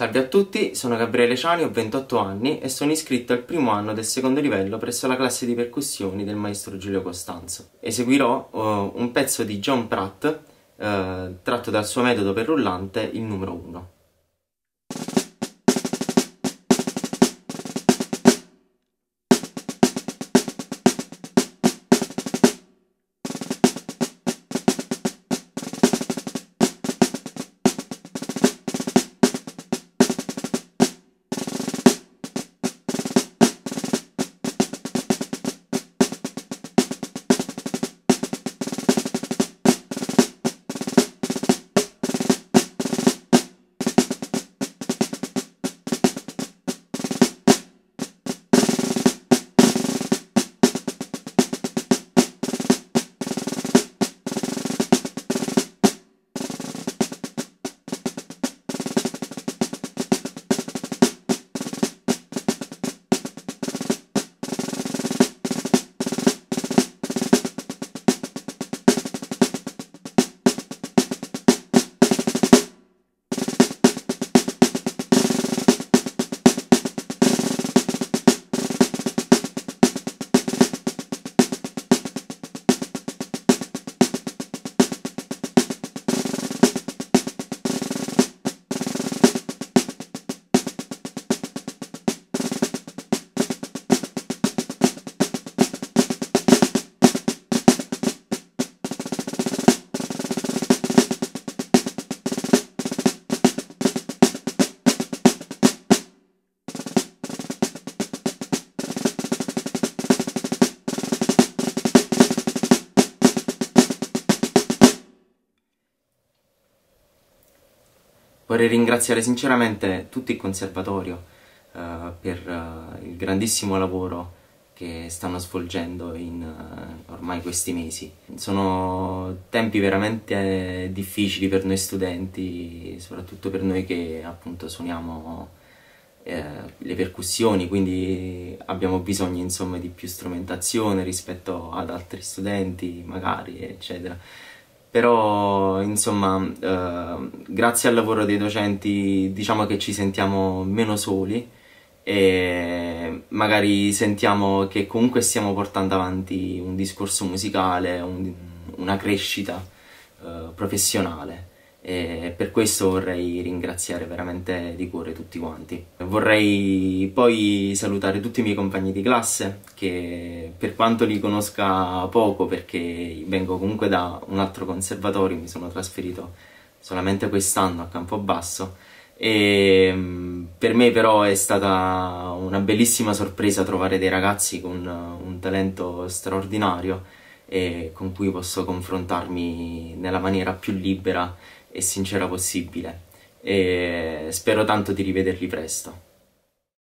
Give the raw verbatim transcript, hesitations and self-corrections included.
Salve a tutti, sono Gabriele Ciani, ho ventotto anni e sono iscritto al primo anno del secondo livello presso la classe di percussioni del maestro Giulio Costanzo. Eseguirò uh, un pezzo di John Pratt uh, tratto dal suo metodo per rullante, il numero uno. Vorrei ringraziare sinceramente tutto il conservatorio uh, per uh, il grandissimo lavoro che stanno svolgendo in uh, ormai questi mesi. Sono tempi veramente difficili per noi studenti, soprattutto per noi che appunto suoniamo uh, le percussioni, quindi abbiamo bisogno insomma di più strumentazione rispetto ad altri studenti magari, eccetera. Però insomma eh, grazie al lavoro dei docenti diciamo che ci sentiamo meno soli e magari sentiamo che comunque stiamo portando avanti un discorso musicale, un, una crescita eh, professionale, e per questo vorrei ringraziare veramente di cuore tutti quanti. Vorrei poi salutare tutti i miei compagni di classe che, per quanto li conosca poco perché vengo comunque da un altro conservatorio, mi sono trasferito solamente quest'anno a Campobasso, e per me però è stata una bellissima sorpresa trovare dei ragazzi con un talento straordinario e con cui posso confrontarmi nella maniera più libera e sincera possibile, e spero tanto di rivederli presto.